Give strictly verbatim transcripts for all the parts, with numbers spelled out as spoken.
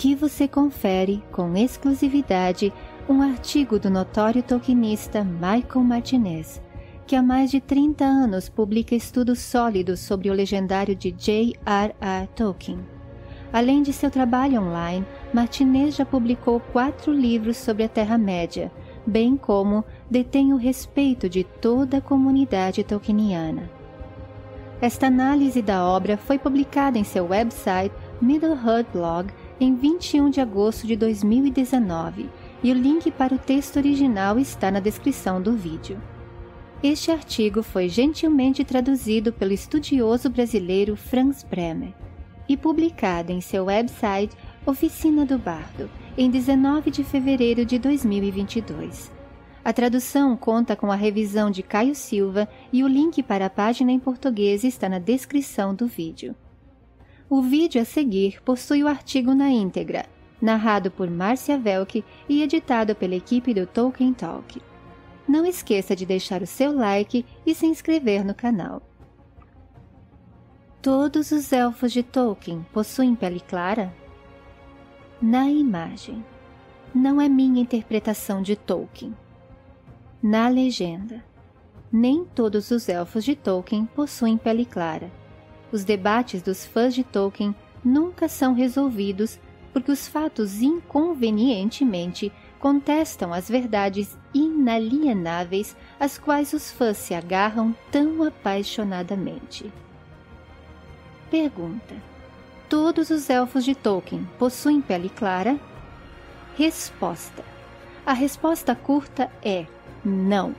Aqui você confere, com exclusividade, um artigo do notório tolkienista Michael Martinez, que há mais de trinta anos publica estudos sólidos sobre o legendário de J R R Tolkien. Além de seu trabalho online, Martinez já publicou quatro livros sobre a Terra-média, bem como detém o respeito de toda a comunidade tolkieniana. Esta análise da obra foi publicada em seu website Middle-earth Blog em vinte e um de agosto de dois mil e dezenove, e o link para o texto original está na descrição do vídeo. Este artigo foi gentilmente traduzido pelo estudioso brasileiro Franz Brehme e publicado em seu website Oficina do Bardo, em dezenove de fevereiro de dois mil e vinte e dois. A tradução conta com a revisão de Caio Silva e o link para a página em português está na descrição do vídeo. O vídeo a seguir possui o artigo na íntegra, narrado por Marcia Welke e editado pela equipe do Tolkien Talk. Não esqueça de deixar o seu like e se inscrever no canal. Todos os elfos de Tolkien possuem pele clara? Na imagem. Não é minha interpretação de Tolkien. Na legenda. Nem todos os elfos de Tolkien possuem pele clara. Os debates dos fãs de Tolkien nunca são resolvidos porque os fatos inconvenientemente contestam as verdades inalienáveis às quais os fãs se agarram tão apaixonadamente. Pergunta: todos os elfos de Tolkien possuem pele clara? Resposta: a resposta curta é não.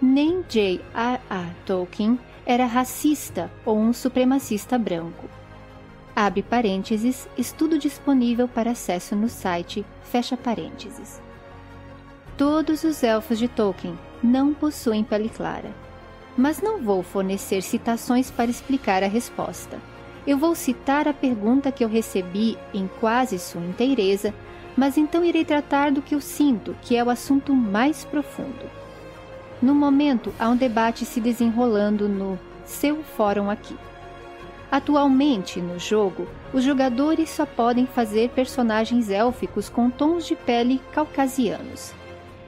Nem J R R Tolkien era racista ou um supremacista branco. Abre parênteses, estudo disponível para acesso no site, fecha parênteses. Todos os elfos de Tolkien não possuem pele clara, mas não vou fornecer citações para explicar a resposta. Eu vou citar a pergunta que eu recebi em quase sua inteireza, mas então irei tratar do que eu sinto, que é o assunto mais profundo. No momento, há um debate se desenrolando no seu fórum aqui. Atualmente, no jogo, os jogadores só podem fazer personagens élficos com tons de pele caucasianos.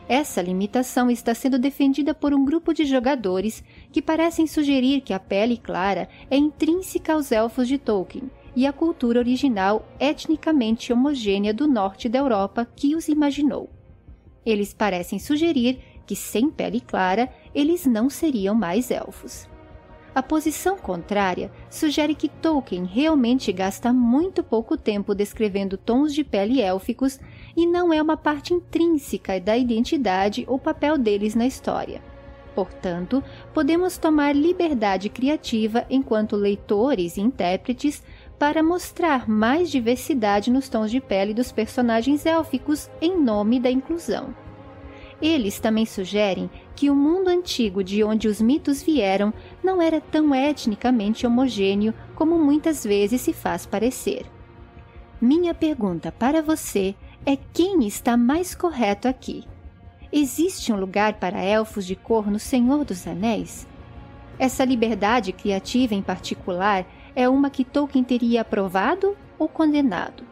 Essa limitação está sendo defendida por um grupo de jogadores que parecem sugerir que a pele clara é intrínseca aos elfos de Tolkien e à cultura original etnicamente homogênea do norte da Europa que os imaginou. Eles parecem sugerir que, sem pele clara, eles não seriam mais elfos. A posição contrária sugere que Tolkien realmente gasta muito pouco tempo descrevendo tons de pele élficos e não é uma parte intrínseca da identidade ou papel deles na história. Portanto, podemos tomar liberdade criativa enquanto leitores e intérpretes para mostrar mais diversidade nos tons de pele dos personagens élficos em nome da inclusão. Eles também sugerem que o mundo antigo de onde os mitos vieram não era tão etnicamente homogêneo como muitas vezes se faz parecer. Minha pergunta para você é: quem está mais correto aqui? Existe um lugar para elfos de cor no Senhor dos Anéis? Essa liberdade criativa em particular é uma que Tolkien teria aprovado ou condenado?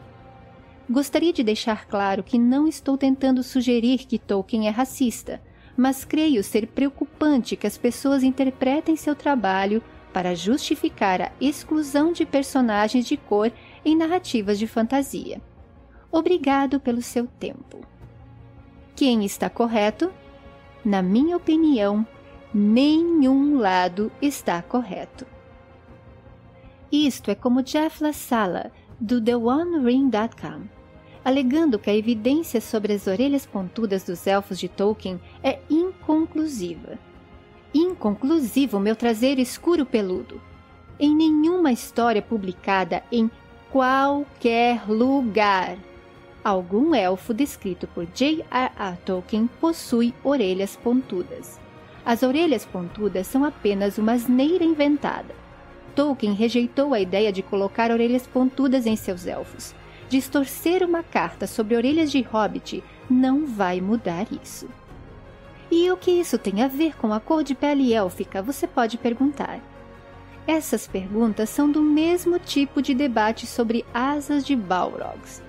Gostaria de deixar claro que não estou tentando sugerir que Tolkien é racista, mas creio ser preocupante que as pessoas interpretem seu trabalho para justificar a exclusão de personagens de cor em narrativas de fantasia. Obrigado pelo seu tempo. Quem está correto? Na minha opinião, nenhum lado está correto. Isto é como Jeff LaSala, do The One Ring ponto com, alegando que a evidência sobre as orelhas pontudas dos elfos de Tolkien é inconclusiva. Inconclusivo meu traseiro escuro peludo. Em nenhuma história publicada em qualquer lugar, algum elfo descrito por J R R Tolkien possui orelhas pontudas. As orelhas pontudas são apenas uma asneira inventada. Tolkien rejeitou a ideia de colocar orelhas pontudas em seus elfos. Distorcer uma carta sobre orelhas de hobbit não vai mudar isso. E o que isso tem a ver com a cor de pele élfica, você pode perguntar. Essas perguntas são do mesmo tipo de debate sobre asas de Balrogs.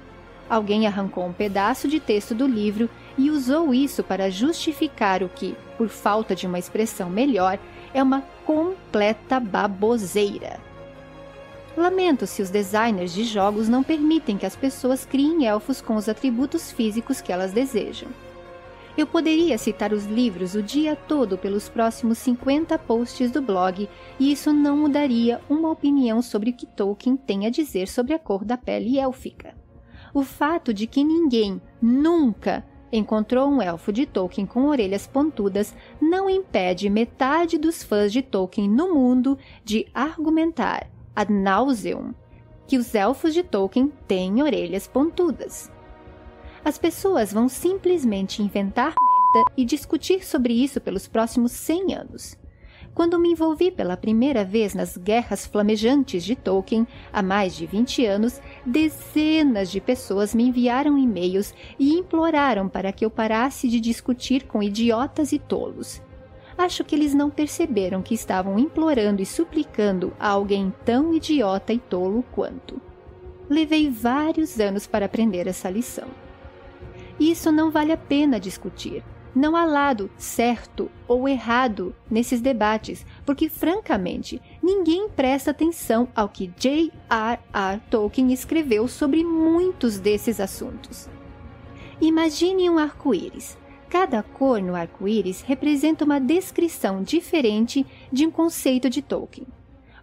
Alguém arrancou um pedaço de texto do livro e usou isso para justificar o que, por falta de uma expressão melhor, é uma completa baboseira. Lamento se os designers de jogos não permitem que as pessoas criem elfos com os atributos físicos que elas desejam. Eu poderia citar os livros o dia todo pelos próximos cinquenta posts do blog, e isso não mudaria uma opinião sobre o que Tolkien tem a dizer sobre a cor da pele élfica. O fato de que ninguém, nunca, encontrou um elfo de Tolkien com orelhas pontudas não impede metade dos fãs de Tolkien no mundo de argumentar, ad nauseam, que os elfos de Tolkien têm orelhas pontudas. As pessoas vão simplesmente inventar merda e discutir sobre isso pelos próximos cem anos. Quando me envolvi pela primeira vez nas guerras flamejantes de Tolkien, há mais de vinte anos, dezenas de pessoas me enviaram e-mails e imploraram para que eu parasse de discutir com idiotas e tolos. Acho que eles não perceberam que estavam implorando e suplicando a alguém tão idiota e tolo quanto. Levei vários anos para aprender essa lição. Isso não vale a pena discutir. Não há lado certo ou errado nesses debates, porque, francamente, ninguém presta atenção ao que J R R Tolkien escreveu sobre muitos desses assuntos. Imagine um arco-íris. Cada cor no arco-íris representa uma descrição diferente de um conceito de Tolkien.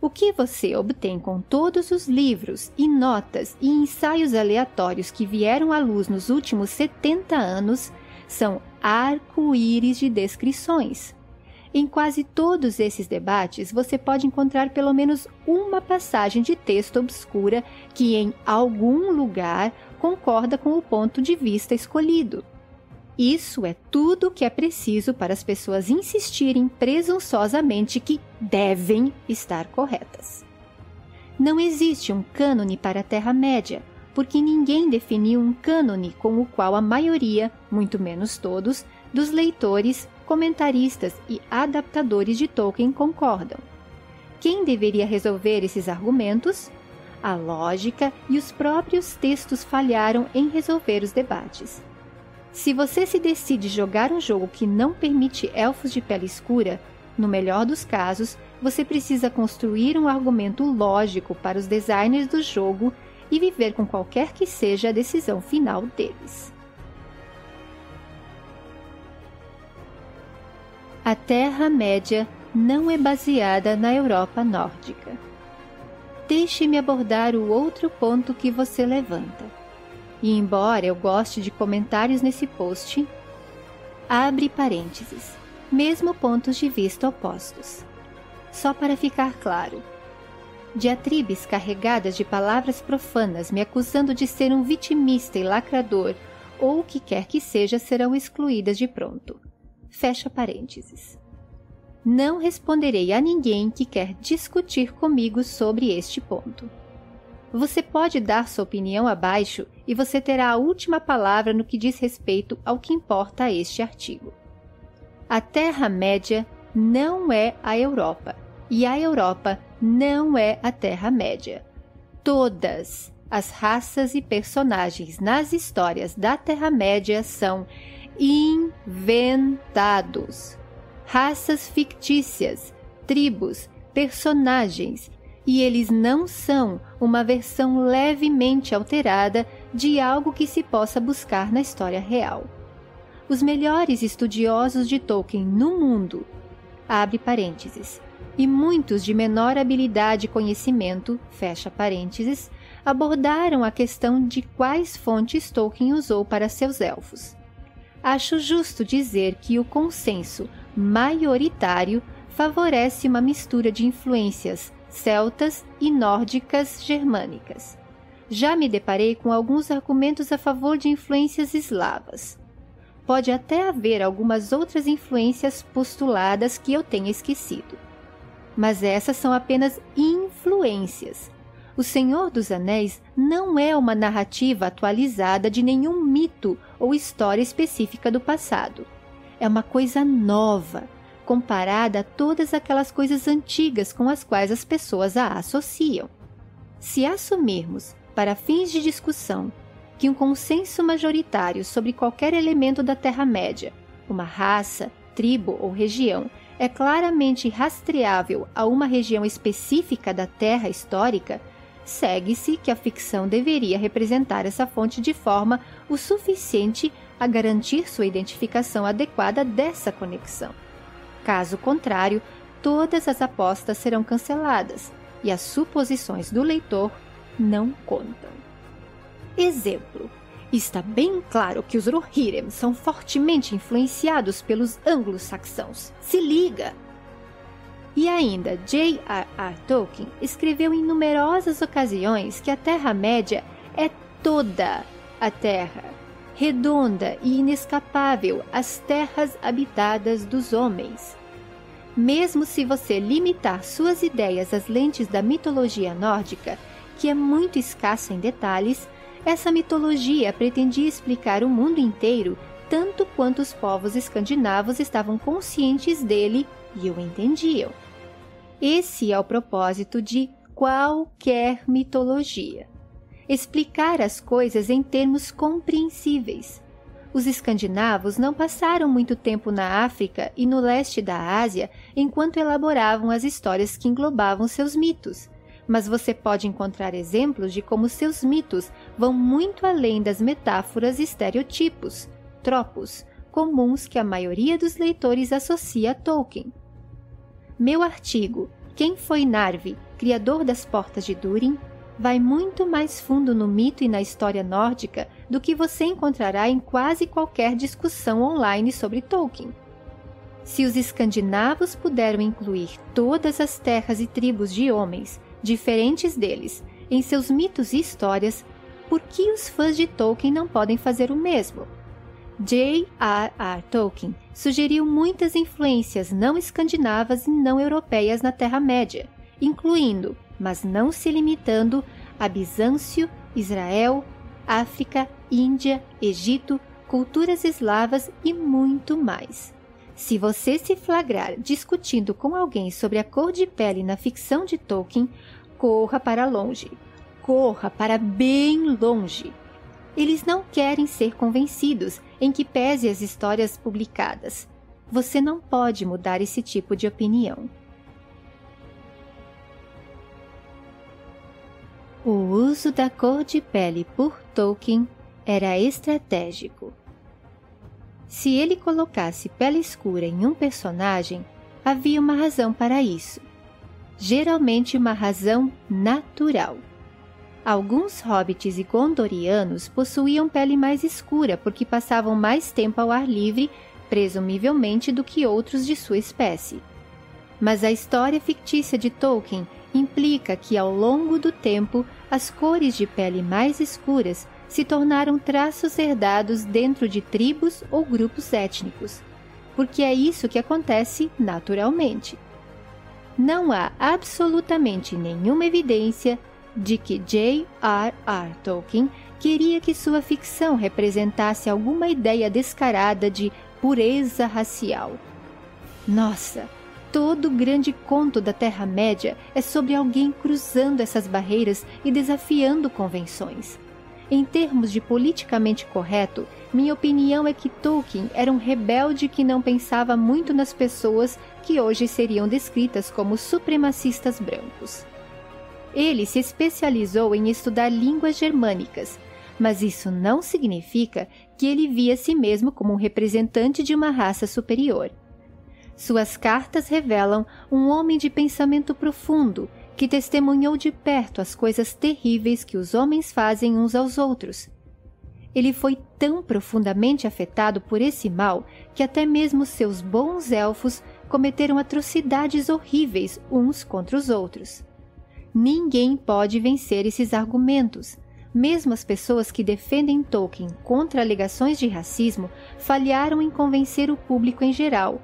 O que você obtém com todos os livros e notas e ensaios aleatórios que vieram à luz nos últimos setenta anos são arco-íris de descrições. Em quase todos esses debates, você pode encontrar pelo menos uma passagem de texto obscura que, em algum lugar, concorda com o ponto de vista escolhido. Isso é tudo o que é preciso para as pessoas insistirem presunçosamente que devem estar corretas. Não existe um cânone para a Terra-média, porque ninguém definiu um cânone com o qual a maioria, muito menos todos, dos leitores, comentaristas e adaptadores de Tolkien concordam. Quem deveria resolver esses argumentos? A lógica e os próprios textos falharam em resolver os debates. Se você se decide jogar um jogo que não permite elfos de pele escura, no melhor dos casos, você precisa construir um argumento lógico para os designers do jogo e viver com qualquer que seja a decisão final deles. A Terra-média não é baseada na Europa nórdica. Deixe-me abordar o outro ponto que você levanta. E embora eu goste de comentários nesse post, abre parênteses, mesmo pontos de vista opostos. Só para ficar claro, diatribes carregadas de palavras profanas me acusando de ser um vitimista e lacrador, ou o que quer que seja, serão excluídas de pronto. Fecha parênteses. Não responderei a ninguém que quer discutir comigo sobre este ponto. Você pode dar sua opinião abaixo e você terá a última palavra no que diz respeito ao que importa a este artigo. A Terra-média não é a Europa, e a Europa não é a Terra-média. Todas as raças e personagens nas histórias da Terra-média são inventados. Raças fictícias, tribos, personagens, e eles não são uma versão levemente alterada de algo que se possa buscar na história real. Os melhores estudiosos de Tolkien no mundo, abre parênteses, e muitos de menor habilidade e conhecimento, fecha parênteses, abordaram a questão de quais fontes Tolkien usou para seus elfos. Acho justo dizer que o consenso maioritário favorece uma mistura de influências celtas e nórdicas germânicas. Já me deparei com alguns argumentos a favor de influências eslavas. Pode até haver algumas outras influências postuladas que eu tenha esquecido. Mas essas são apenas influências. O Senhor dos Anéis não é uma narrativa atualizada de nenhum mito ou história específica do passado. É uma coisa nova, comparada a todas aquelas coisas antigas com as quais as pessoas a associam. Se assumirmos, para fins de discussão, que um consenso majoritário sobre qualquer elemento da Terra-média, uma raça, tribo ou região, é claramente rastreável a uma região específica da Terra histórica, segue-se que a ficção deveria representar essa fonte de forma o suficiente a garantir sua identificação adequada dessa conexão. Caso contrário, todas as apostas serão canceladas e as suposições do leitor não contam. Exemplo: está bem claro que os Rohirrim são fortemente influenciados pelos anglo-saxãos. Se liga! E ainda, J R R Tolkien escreveu em numerosas ocasiões que a Terra-média é toda a Terra, redonda e inescapável às terras habitadas dos homens. Mesmo se você limitar suas ideias às lentes da mitologia nórdica, que é muito escassa em detalhes, essa mitologia pretendia explicar o mundo inteiro tanto quanto os povos escandinavos estavam conscientes dele e o entendiam. Esse é o propósito de qualquer mitologia: explicar as coisas em termos compreensíveis. Os escandinavos não passaram muito tempo na África e no leste da Ásia enquanto elaboravam as histórias que englobavam seus mitos, mas você pode encontrar exemplos de como seus mitos vão muito além das metáforas e estereotipos, tropos, comuns que a maioria dos leitores associa a Tolkien. Meu artigo, Quem foi Narvi, Criador das Portas de Durin?, vai muito mais fundo no mito e na história nórdica do que você encontrará em quase qualquer discussão online sobre Tolkien. Se os escandinavos puderam incluir todas as terras e tribos de homens, diferentes deles, em seus mitos e histórias, por que os fãs de Tolkien não podem fazer o mesmo? J R R Tolkien sugeriu muitas influências não escandinavas e não europeias na Terra-média, incluindo, mas não se limitando, a Bizâncio, Israel, África, Índia, Egito, culturas eslavas e muito mais. Se você se flagrar discutindo com alguém sobre a cor de pele na ficção de Tolkien, corra para longe. Corra para bem longe. Eles não querem ser convencidos, em que pese as histórias publicadas. Você não pode mudar esse tipo de opinião. O uso da cor de pele por Tolkien era estratégico. Se ele colocasse pele escura em um personagem, havia uma razão para isso. Geralmente uma razão natural. Alguns hobbits e gondorianos possuíam pele mais escura porque passavam mais tempo ao ar livre, presumivelmente, do que outros de sua espécie. Mas a história fictícia de Tolkien implica que, ao longo do tempo, as cores de pele mais escuras se tornaram traços herdados dentro de tribos ou grupos étnicos, porque é isso que acontece naturalmente. Não há absolutamente nenhuma evidência de que J R R Tolkien queria que sua ficção representasse alguma ideia descarada de pureza racial. Nossa, todo grande conto da Terra-média é sobre alguém cruzando essas barreiras e desafiando convenções. Em termos de politicamente correto, minha opinião é que Tolkien era um rebelde que não pensava muito nas pessoas que hoje seriam descritas como supremacistas brancos. Ele se especializou em estudar línguas germânicas, mas isso não significa que ele via si mesmo como um representante de uma raça superior. Suas cartas revelam um homem de pensamento profundo, que testemunhou de perto as coisas terríveis que os homens fazem uns aos outros. Ele foi tão profundamente afetado por esse mal que até mesmo seus bons elfos cometeram atrocidades horríveis uns contra os outros. Ninguém pode vencer esses argumentos. Mesmo as pessoas que defendem Tolkien contra alegações de racismo falharam em convencer o público em geral,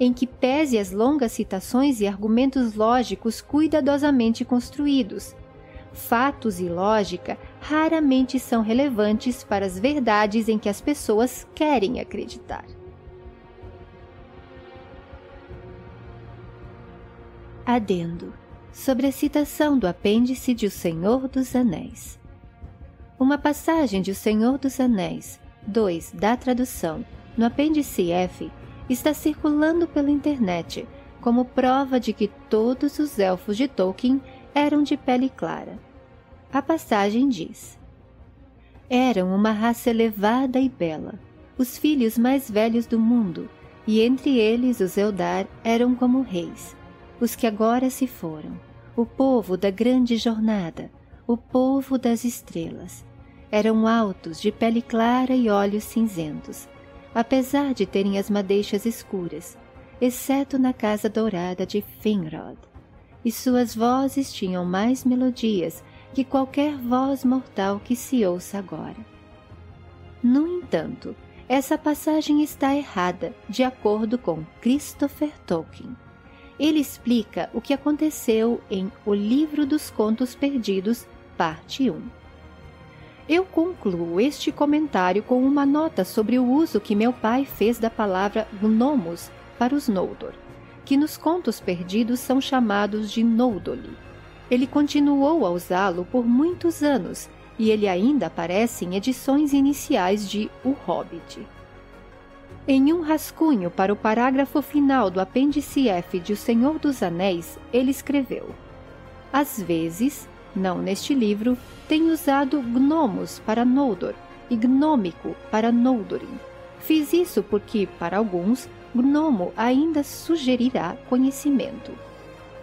em que pese as longas citações e argumentos lógicos cuidadosamente construídos. Fatos e lógica raramente são relevantes para as verdades em que as pessoas querem acreditar. Adendo sobre a citação do apêndice de O Senhor dos Anéis. Uma passagem de O Senhor dos Anéis, dois da tradução, no apêndice F, está circulando pela internet como prova de que todos os elfos de Tolkien eram de pele clara. A passagem diz: eram uma raça elevada e bela, os filhos mais velhos do mundo, e entre eles os Eldar eram como reis, os que agora se foram, o povo da grande jornada, o povo das estrelas. Eram altos, de pele clara e olhos cinzentos, apesar de terem as madeixas escuras, exceto na casa dourada de Finrod, e suas vozes tinham mais melodias que qualquer voz mortal que se ouça agora. No entanto, essa passagem está errada, de acordo com Christopher Tolkien. Ele explica o que aconteceu em O Livro dos Contos Perdidos, parte um. Eu concluo este comentário com uma nota sobre o uso que meu pai fez da palavra gnomos para os Noldor, que nos Contos Perdidos são chamados de Noldoli. Ele continuou a usá-lo por muitos anos, e ele ainda aparece em edições iniciais de O Hobbit. Em um rascunho para o parágrafo final do apêndice F de O Senhor dos Anéis, ele escreveu: às vezes, não neste livro, tem usado gnomos para Noldor e gnômico para Noldorin. Fiz isso porque, para alguns, gnomo ainda sugerirá conhecimento.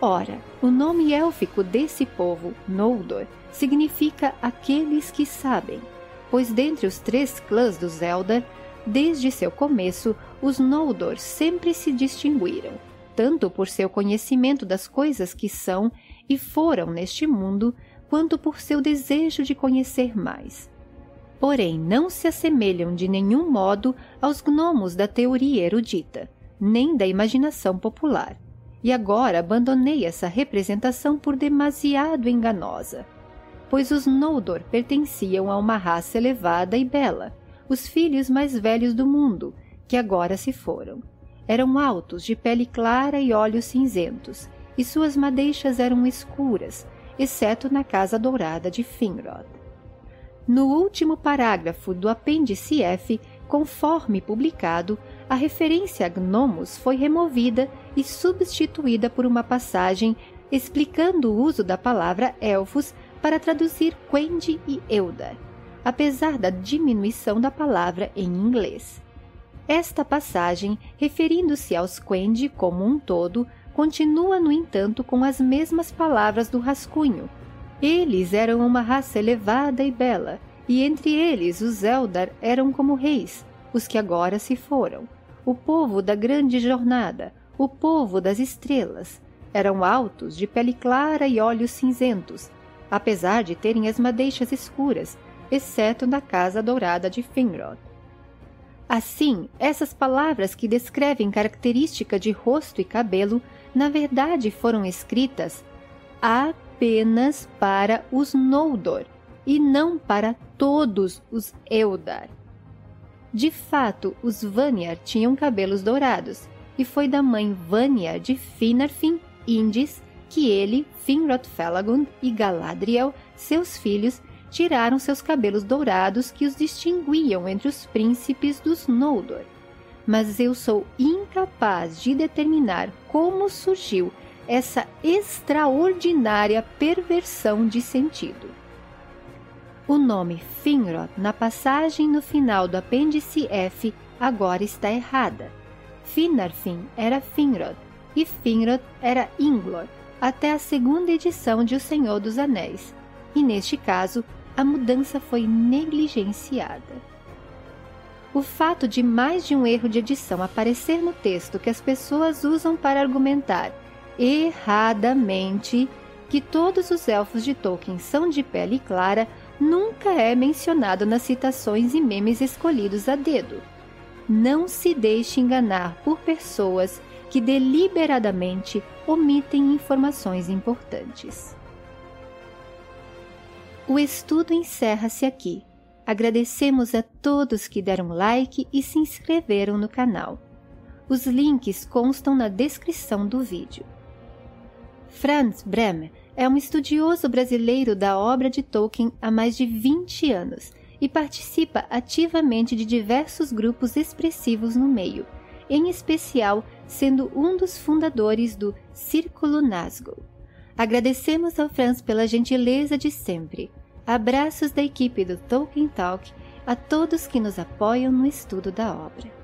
Ora, o nome élfico desse povo, Noldor, significa aqueles que sabem, pois dentre os três clãs dos Eldar, desde seu começo, os Noldor sempre se distinguiram, tanto por seu conhecimento das coisas que são e foram neste mundo, quanto por seu desejo de conhecer mais. Porém, não se assemelham de nenhum modo aos gnomos da teoria erudita, nem da imaginação popular. E agora abandonei essa representação por demasiado enganosa, pois os Noldor pertenciam a uma raça elevada e bela, os filhos mais velhos do mundo, que agora se foram. Eram altos, de pele clara e olhos cinzentos, e suas madeixas eram escuras, exceto na casa dourada de Finrod. No último parágrafo do apêndice F, conforme publicado, a referência a gnomos foi removida e substituída por uma passagem explicando o uso da palavra elfos para traduzir Quendi e Eldar, apesar da diminuição da palavra em inglês. Esta passagem, referindo-se aos Quendi como um todo, continua, no entanto, com as mesmas palavras do rascunho. Eles eram uma raça elevada e bela, e entre eles os Eldar eram como reis, os que agora se foram, o povo da grande jornada, o povo das estrelas. Eram altos, de pele clara e olhos cinzentos, apesar de terem as madeixas escuras, exceto na casa dourada de Finrod. Assim, essas palavras que descrevem característica de rosto e cabelo, na verdade foram escritas apenas para os Noldor, e não para todos os Eldar. De fato, os Vanyar tinham cabelos dourados, e foi da mãe Vanyar de Finarfin Indis que ele, Finrod Felagund e Galadriel, seus filhos, tiraram seus cabelos dourados que os distinguiam entre os príncipes dos Noldor. Mas eu sou incapaz de determinar como surgiu essa extraordinária perversão de sentido. O nome Finrod na passagem no final do apêndice F agora está errada. Finarfin era Finrod e Finrod era Inglor até a segunda edição de O Senhor dos Anéis, e neste caso a mudança foi negligenciada. O fato de mais de um erro de edição aparecer no texto que as pessoas usam para argumentar erradamente que todos os elfos de Tolkien são de pele clara nunca é mencionado nas citações e memes escolhidos a dedo. Não se deixe enganar por pessoas que deliberadamente omitem informações importantes. O estudo encerra-se aqui. Agradecemos a todos que deram like e se inscreveram no canal. Os links constam na descrição do vídeo. Franz Brehme é um estudioso brasileiro da obra de Tolkien há mais de vinte anos e participa ativamente de diversos grupos expressivos no meio, em especial sendo um dos fundadores do Círculo Nazgul. Agradecemos ao Franz pela gentileza de sempre. Abraços da equipe do Tolkien Talk a todos que nos apoiam no estudo da obra.